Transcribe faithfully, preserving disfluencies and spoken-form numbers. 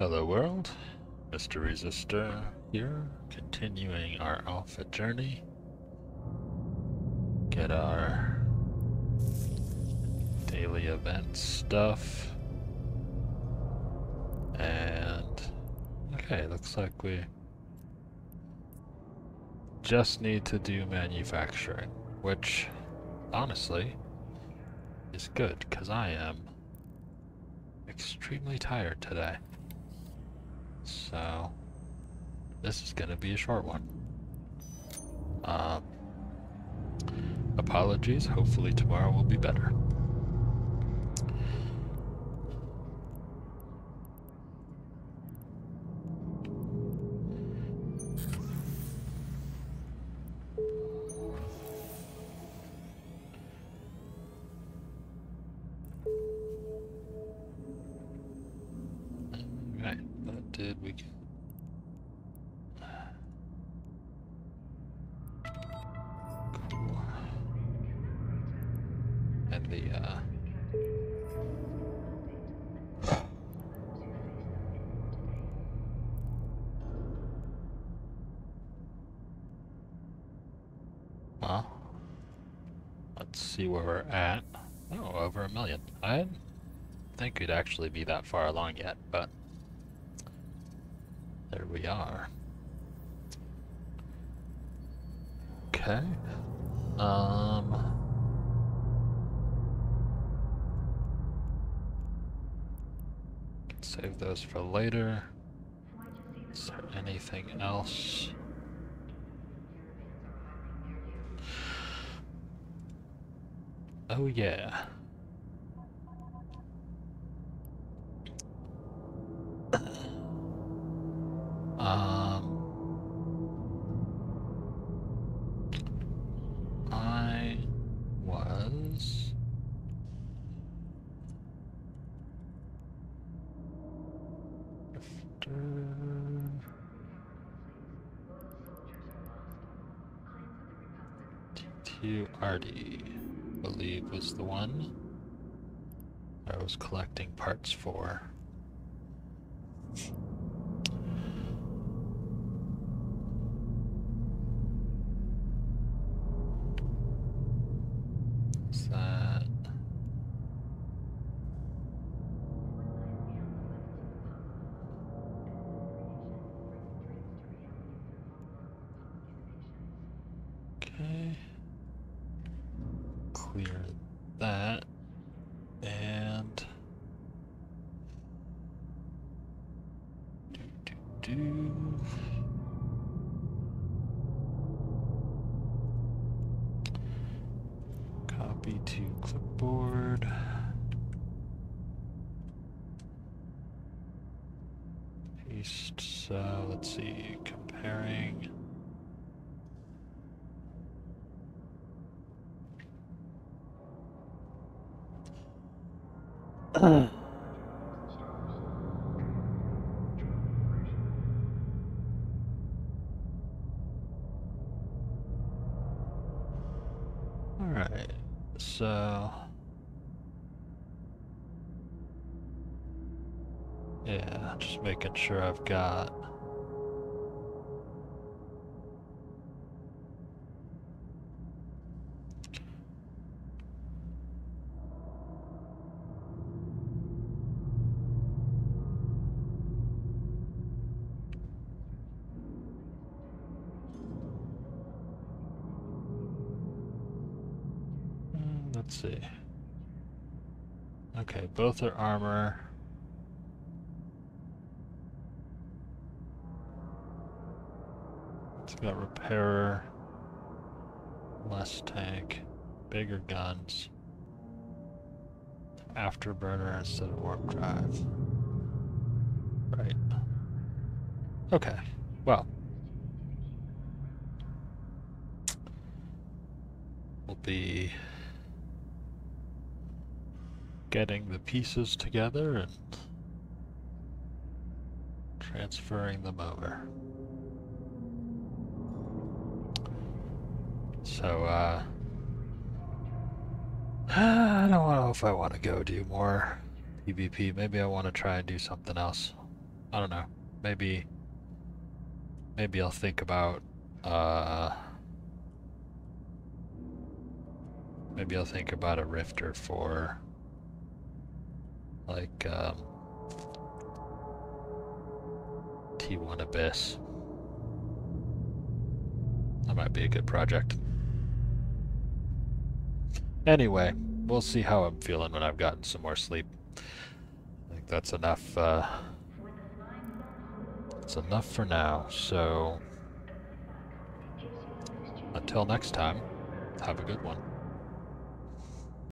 Hello world, Mister Resistor here, continuing our alpha journey. Get our daily event stuff. And okay, looks like we just need to do manufacturing, which honestly is good because I am extremely tired today. So, this is going to be a short one. Um, apologies, hopefully tomorrow will be better. See where we're at. Oh, over a million. I didn't think we'd actually be that far along yet, but there we are. Okay. Um. Can save those for later. Is there anything else? Oh yeah. um, I was Rifter. T two Artie. Believe was the one I was collecting parts for. What's that? Okay. Clear that, and do, do, do. Copy to clipboard. Paste, so let's see, comparing. Uh. All right, so yeah, just making sure I've got Let's see. Okay, both are armor. It's got repairer, less tank, bigger guns, afterburner instead of warp drive. Right. Okay, well. We'll be getting the pieces together and transferring them over. So, uh, I don't know if I want to go do more PvP. Maybe I want to try and do something else. I don't know. Maybe, maybe I'll think about, uh, maybe I'll think about a Rifter for, like, um, T one Abyss. That might be a good project. Anyway, we'll see how I'm feeling when I've gotten some more sleep. I think that's enough, uh, that's enough for now, so until next time, have a good one.